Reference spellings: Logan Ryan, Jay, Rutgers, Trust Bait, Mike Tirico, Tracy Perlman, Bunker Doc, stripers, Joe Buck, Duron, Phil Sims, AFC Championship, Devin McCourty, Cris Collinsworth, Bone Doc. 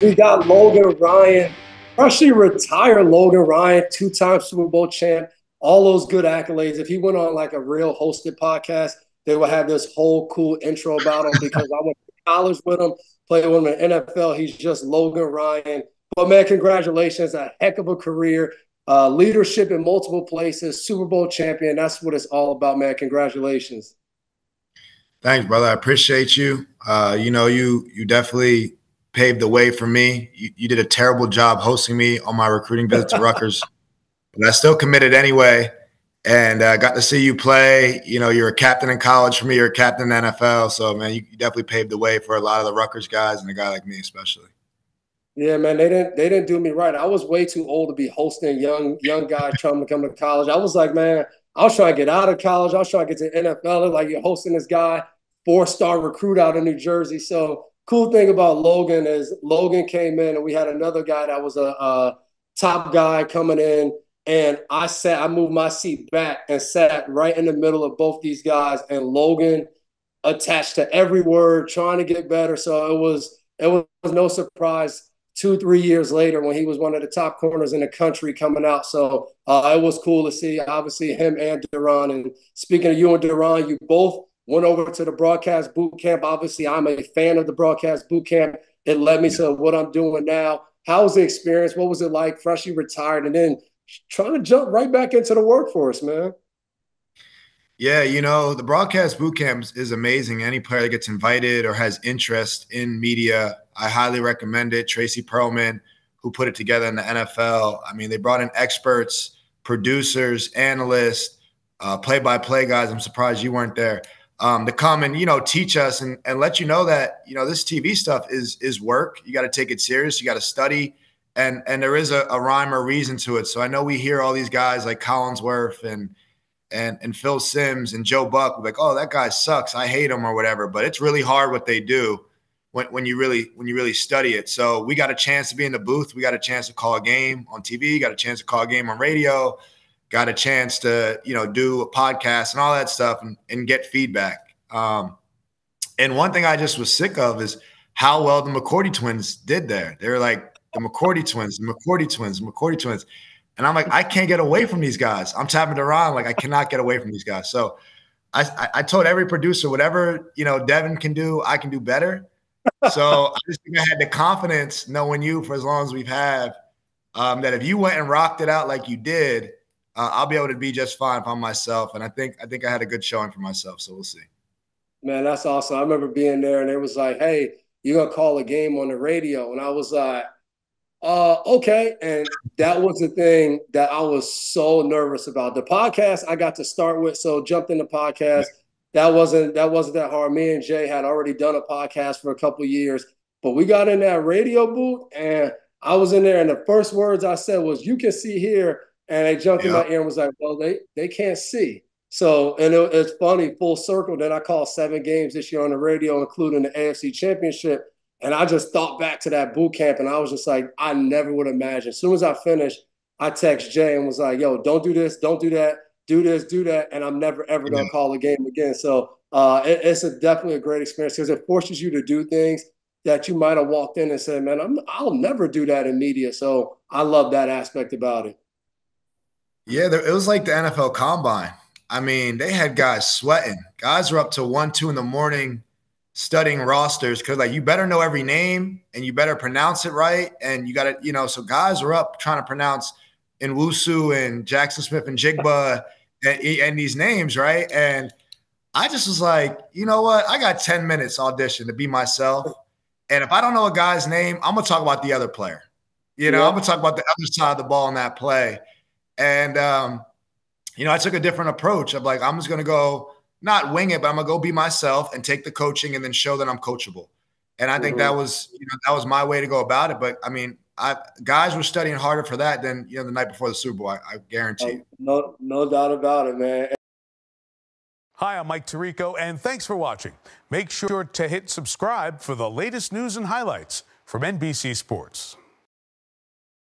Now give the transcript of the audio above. We got Logan Ryan, freshly retired Logan Ryan, two-time Super Bowl champ, all those good accolades. If he went on like a real hosted podcast, they would have this whole cool intro about him because I went to college with him, played with him in the NFL. He's just Logan Ryan. But, man, congratulations, a heck of a career, leadership in multiple places, Super Bowl champion. That's what it's all about, man. Congratulations. Thanks, brother. I appreciate you. You definitely – paved the way for me. You did a terrible job hosting me on my recruiting visit to Rutgers, but I still committed anyway. And I got to see you play. You know, you're a captain in college for me. You're a captain in the NFL. So, man, you definitely paved the way for a lot of the Rutgers guys and a guy like me especially. Yeah, man, they didn't do me right. I was way too old to be hosting young guys trying to come to college. I was like, man, I was trying to get out of college. I was trying to get to the NFL. Like, you're hosting this guy, four-star recruit out of New Jersey. So, cool thing about Logan is Logan came in and we had another guy that was a top guy coming in, and I moved my seat back and sat right in the middle of both these guys, and Logan attached to every word, trying to get better. So it was no surprise 2-3 years later when he was one of the top corners in the country coming out. So it was cool to see, obviously, him and Duron. And speaking of you and Duron, you both went over to the broadcast boot camp. Obviously, I'm a fan of the broadcast boot camp. It led me to what I'm doing now. How was the experience? What was it like, freshly retired, and then trying to jump right back into the workforce, man? Yeah, you know, the broadcast boot camp is amazing. Any player that gets invited or has interest in media, I highly recommend it. Tracy Perlman, who put it together in the NFL. I mean, they brought in experts, producers, analysts, play-by-play guys. I'm surprised you weren't there. To come and, you know, teach us and let you know that, you know, this TV stuff is work. You got to take it serious. You got to study. And there is a rhyme or reason to it. So I know we hear all these guys like Collinsworth and Phil Sims and Joe Buck, like, oh, that guy sucks, I hate him or whatever. But it's really hard what they do when you really study it. So we got a chance to be in the booth. We got a chance to call a game on TV, got a chance to call a game on radio, got a chance to, you know, do a podcast and all that stuff and get feedback. And one thing I just was sick of is how well the McCourty twins did there. They were like, the McCourty twins, the McCourty twins, the McCourty twins. And I'm like, I can't get away from these guys. I'm tapping Duron, like, I cannot get away from these guys. So I told every producer, whatever, you know, Devin can do, I can do better. So I just think I had the confidence, knowing you for as long as we've had, that if you went and rocked it out like you did, I'll be able to be just fine for myself. And I think I had a good showing for myself, so we'll see. Man, that's awesome. I remember being there, and it was like, hey, you're going to call a game on the radio. And I was like, okay. And that was the thing that I was so nervous about. The podcast I got to start with, so jumped into podcast. Yeah. That wasn't that hard. Me and Jay had already done a podcast for a couple of years, but we got in that radio booth, and I was in there, and the first words I said was, you can see here. And they jumped in my ear and was like, well, they can't see. So, and it's funny, full circle, that I called 7 games this year on the radio, including the AFC Championship. And I just thought back to that boot camp, and I was just like, I never would imagine. As soon as I finished, I text Jay and was like, yo, don't do this, don't do that, do this, do that, and I'm never, ever going to call a game again. So it's definitely a great experience because it forces you to do things that you might have walked in and said, man, I'll never do that in media. So I love that aspect about it. Yeah, it was like the NFL Combine. I mean, they had guys sweating. Guys were up to 1, 2 in the morning studying rosters because, like, you better know every name and you better pronounce it right. And you got to, you know, so guys were up trying to pronounce Nwusu and Jackson Smith and Jigba and these names, right? And I just was like, you know what? I got 10 minutes audition to be myself. And if I don't know a guy's name, I'm going to talk about the other player. You know, I'm going to talk about the other side of the ball in that play. And, you know, I took a different approach of like, I'm just going to go not wing it, but I'm going to go be myself and take the coaching and then show that I'm coachable. And I think that was, you know, that was my way to go about it. But I mean, guys were studying harder for that than, you know, the night before the Super Bowl. I guarantee you. No doubt about it, man. Hi, I'm Mike Tirico, and thanks for watching. Make sure to hit subscribe for the latest news and highlights from NBC Sports.